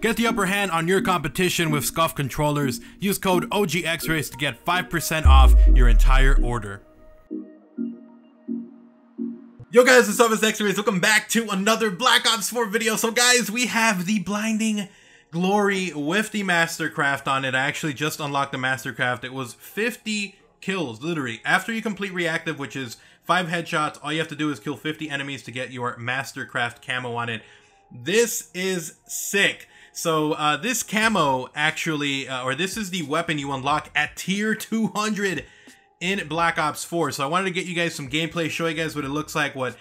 Get the upper hand on your competition with Scuf controllers. Use code OGXRAYZ to get 5% off your entire order. Yo guys, what's up? It's XRAYZ. Welcome back to another Black Ops 4 video. So guys, we have the Blinding Glory with the Mastercraft on it. I actually just unlocked the Mastercraft. It was 50 kills, literally. After you complete reactive, which is 5 headshots, all you have to do is kill 50 enemies to get your Mastercraft camo on it. This is sick. So this camo actually, or this is the weapon you unlock at tier 200 in Black Ops 4. So I wanted to get you guys some gameplay, show you guys what it looks like, what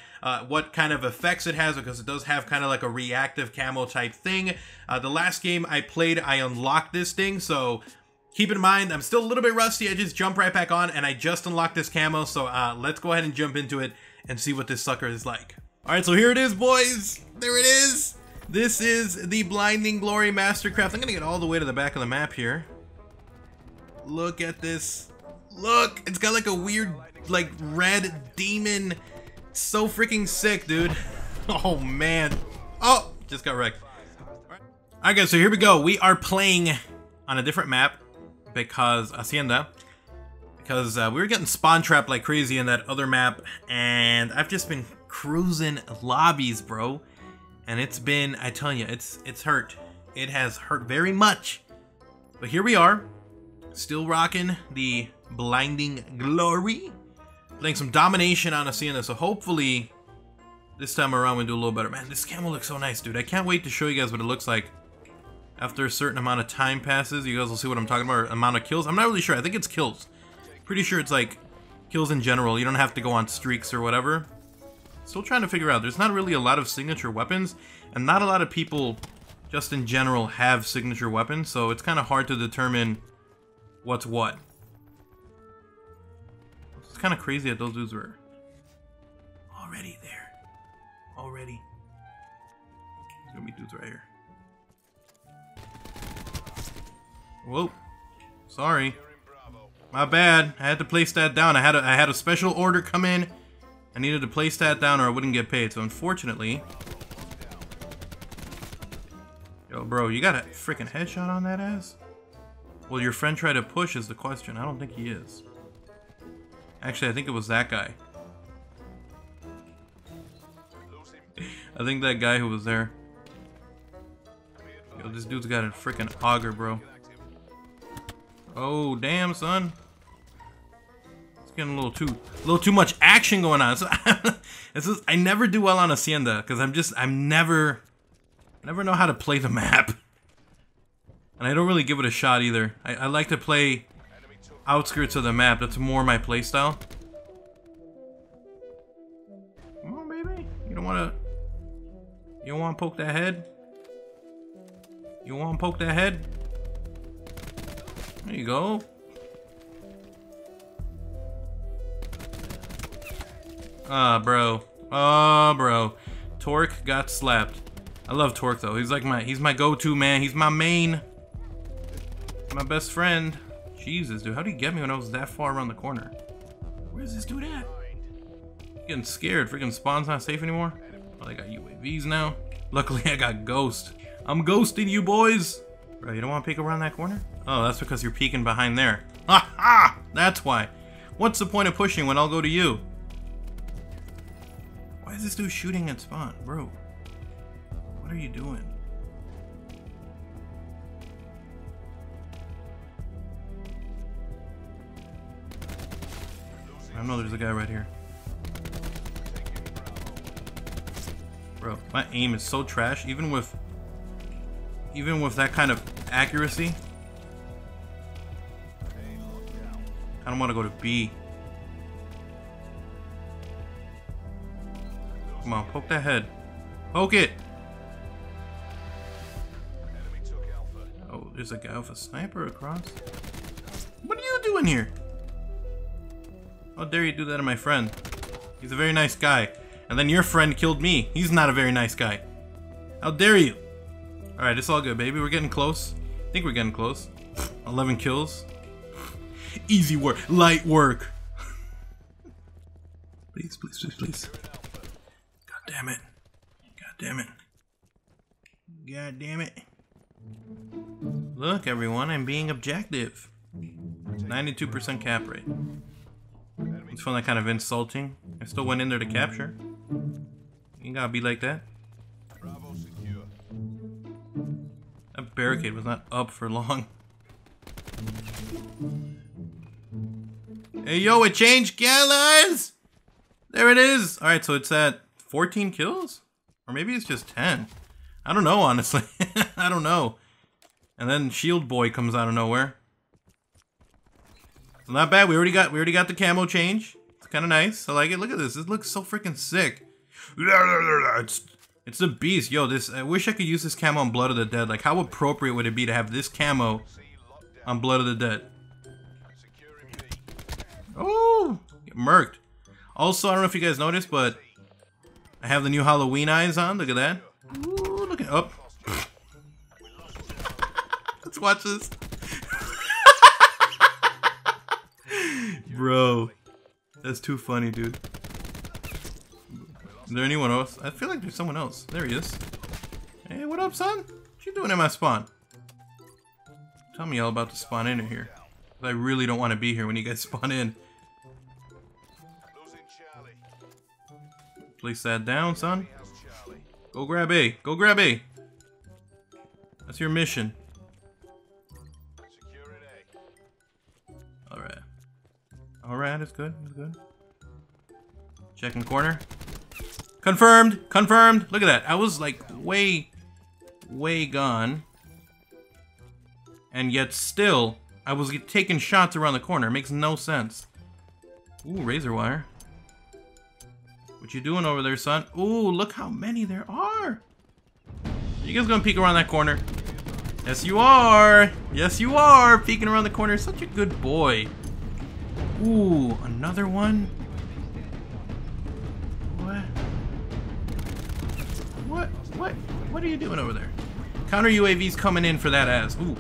kind of effects it has, because it does have kind of like a reactive camo type thing. The last game I played, I unlocked this thing, so keep in mind, I'm still a little bit rusty. I just jump right back on, and I just unlocked this camo, so let's go ahead and jump into it and see what this sucker is like. All right, so here it is, boys. There it is. This is the Blinding Glory Mastercraft. I'm gonna get all the way to the back of the map here. Look at this. Look, it's got like a weird, like, red demon. So freaking sick, dude. Oh man. Oh, just got wrecked. All right, guys, so here we go. We are playing on a different map because Hacienda. Because we were getting spawn trapped like crazy in that other map, and I've just been cruising lobbies, bro, and it's been, I tell you, it's hurt. It has hurt very much. But here we are, still rocking the Blinding Glory, playing some domination on Asena. So hopefully this time around we do a little better. Man, this camo looks so nice, dude. I can't wait to show you guys what it looks like after a certain amount of time passes. You guys will see what I'm talking about. Or amount of kills, I'm not really sure. I think it's kills. Pretty sure it's like kills in general. You don't have to go on streaks or whatever. Still trying to figure out. There's not really a lot of signature weapons, and not a lot of people just in general have signature weapons, so it's kind of hard to determine what's what. It's kind of crazy that those dudes were already there. Already. There's gonna be dudes right here. Whoa. Sorry. My bad. I had to place that down. I had a special order come in. I needed to place that down or I wouldn't get paid, so unfortunately... Yo, bro, you got a freaking headshot on that ass? Will your friend try to push is the question. I don't think he is. Actually, I think it was that guy. I think that guy who was there. Yo, this dude's got a freaking auger, bro. Oh, damn, son. Getting a little too much action going on. So, this is, I never do well on Hacienda because I never know how to play the map, and I don't really give it a shot either. I like to play outskirts of the map. That's more my play style. Come on, baby. You don't want to poke that head. You want to poke that head. There you go. Ah, bro. Ah, bro. Torque got slapped. I love Torque though. He's like he's my go-to man. He's my main. My best friend. Jesus, dude. How did he get me when I was that far around the corner? Where's this dude at? I'm getting scared. Freaking spawn's not safe anymore. Well, I got UAVs now. Luckily, I got Ghost. I'm ghosting you boys. Bro, you don't want to peek around that corner? Oh, that's because you're peeking behind there. Ha ha! That's why. What's the point of pushing when I'll go to you? Why is this dude shooting at spawn? Bro, what are you doing? I know there's a guy right here. Bro, my aim is so trash, even with that kind of accuracy. I don't want to go to B. Come on, poke that head. Poke it! Oh, there's a guy with a sniper across. What are you doing here? How dare you do that to my friend? He's a very nice guy. And then your friend killed me. He's not a very nice guy. How dare you? Alright, it's all good, baby. We're getting close. I think we're getting close. 11 kills. Easy work. Light work. Please, please, please, please. Damn it. God damn it. God damn it. Look, everyone, I'm being objective. 92% cap rate. It's feeling kind of insulting. I still went in there to capture. You gotta be like that. Bravo secure. That barricade was not up for long. Hey, yo, it changed colors! There it is! Alright, so it's at 14 kills? Or maybe it's just 10. I don't know, honestly. I don't know. And then Shield Boy comes out of nowhere. So not bad. We already got the camo change. It's kind of nice. I like it. Look at this. This looks so freaking sick. It's a beast, yo. This. I wish I could use this camo on Blood of the Dead. Like, how appropriate would it be to have this camo on Blood of the Dead? Oh, get murked. Also, I don't know if you guys noticed, but I have the new Halloween eyes on. Look at that. Ooh, look at up. Oh. Let's watch this. Bro, that's too funny, dude. Is there anyone else? I feel like there's someone else. There he is. Hey, what up, son? What you doing in my spawn? Tell me all about the spawn in here. I really don't want to be here when you guys spawn in. Place that down, son. Go grab A. Go grab A. That's your mission. Alright, it's good, it's good. Checking corner. Confirmed! Confirmed! Look at that. I was like way gone. And yet still, I was taking shots around the corner. It makes no sense. Ooh, razor wire. What you doing over there, son? Ooh, look how many there are! Are you guys gonna peek around that corner? Yes, you are! Yes, you are! Peeking around the corner. Such a good boy. Ooh, another one? What? What? What? What are you doing over there? Counter UAV's coming in for that ass. Ooh.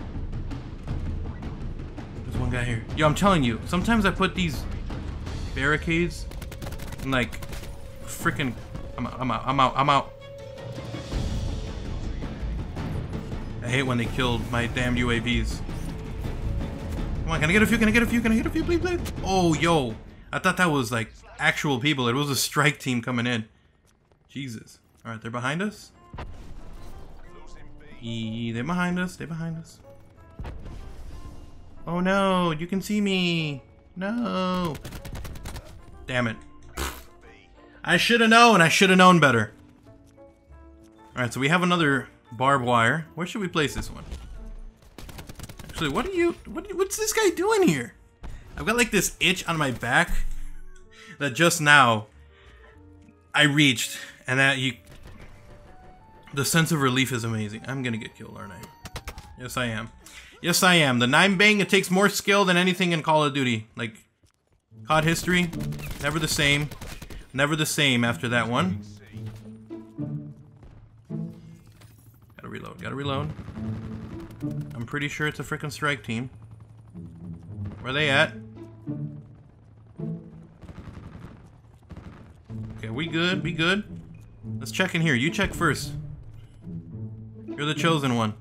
There's one guy here. Yo, I'm telling you, sometimes I put these barricades and like, freaking, I'm out. I hate when they killed my damn UAVs. Come on, can I get a few? Can I get a few? Can I get a few, please, please? Oh, yo. I thought that was, like, actual people. It was a strike team coming in. Jesus. All right, they're behind us. They're behind us. They're behind us. Oh, no. You can see me. No. Damn it. I should have known. I should have known better. All right, so we have another barbed wire. Where should we place this one? Actually, what's this guy doing here? I've got like this itch on my back that just now I reached, and that the sense of relief is amazing. I'm gonna get killed, aren't I? Yes, I am. Yes, I am. The 9-bang, it takes more skill than anything in Call of Duty. Like, COD history, never the same. Never the same after that one. Gotta reload, gotta reload. I'm pretty sure it's a freaking strike team. Where are they at? Okay, we good, we good. Let's check in here. You check first. You're the chosen one.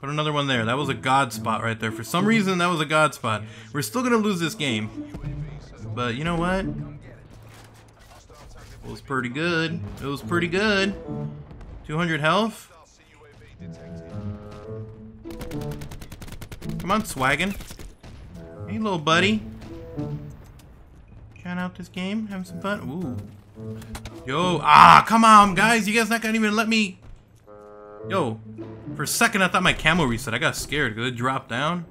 Put another one there. That was a god spot right there. For some reason, that was a god spot. We're still gonna lose this game. But you know what? It was pretty good. It was pretty good. 200 health. Come on, swaggin'. Hey, little buddy. Trying out this game, having some fun. Ooh. Yo, come on, guys. You guys not gonna even let me. Yo, for a second I thought my camo reset. I got scared because it dropped down.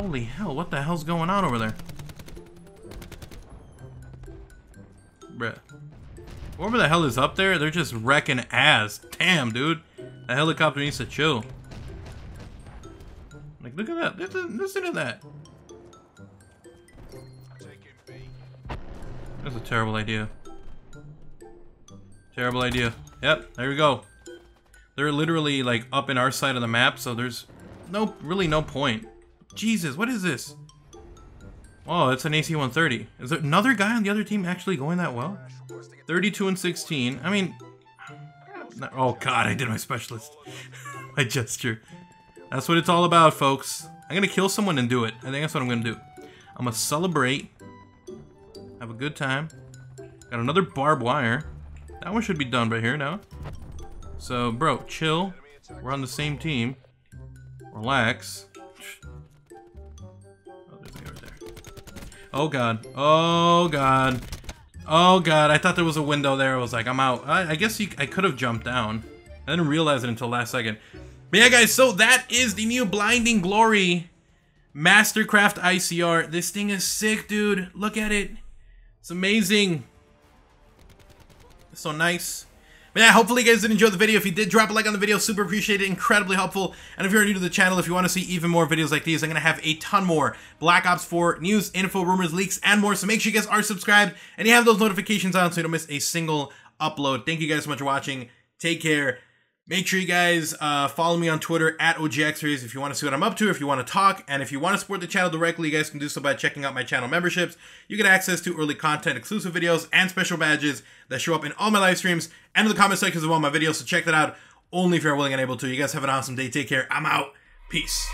Holy hell, what the hell's going on over there? Bruh. Whoever the hell is up there, they're just wrecking ass. Damn, dude. The helicopter needs to chill. Like, look at that. Listen to that. That's a terrible idea. Terrible idea. Yep, there we go. They're literally, like, up in our side of the map, so there's really no point. Jesus, what is this? Oh, it's an AC-130. Is there another guy on the other team actually going that well? 32 and 16. I mean... Oh, God, I did my specialist. my gesture. That's what it's all about, folks. I'm gonna kill someone and do it. I think that's what I'm gonna do. I'm gonna celebrate. Have a good time. Got another barbed wire. That one should be done right here now. So, bro, chill. We're on the same team. Relax. Oh, there's a guy right there. Oh, God. Oh, God. Oh, God. I thought there was a window there. I was like, I'm out. I guess I could have jumped down. I didn't realize it until last second. But yeah, guys, so that is the new Blinding Glory Mastercraft ICR. This thing is sick, dude. Look at it. It's amazing. It's so nice. But yeah, hopefully you guys did enjoy the video. If you did, drop a like on the video. Super appreciate it. Incredibly helpful. And if you're new to the channel, if you want to see even more videos like these, I'm going to have a ton more Black Ops 4 news, info, rumors, leaks, and more. So make sure you guys are subscribed and you have those notifications on so you don't miss a single upload. Thank you guys so much for watching. Take care. Make sure you guys follow me on Twitter at OGXRAYZ if you want to see what I'm up to, if you want to talk, and if you want to support the channel directly, you guys can do so by checking out my channel memberships. You get access to early content, exclusive videos, and special badges that show up in all my live streams and in the comment sections of all my videos, so check that out only if you're willing and able to. You guys have an awesome day. Take care. I'm out. Peace.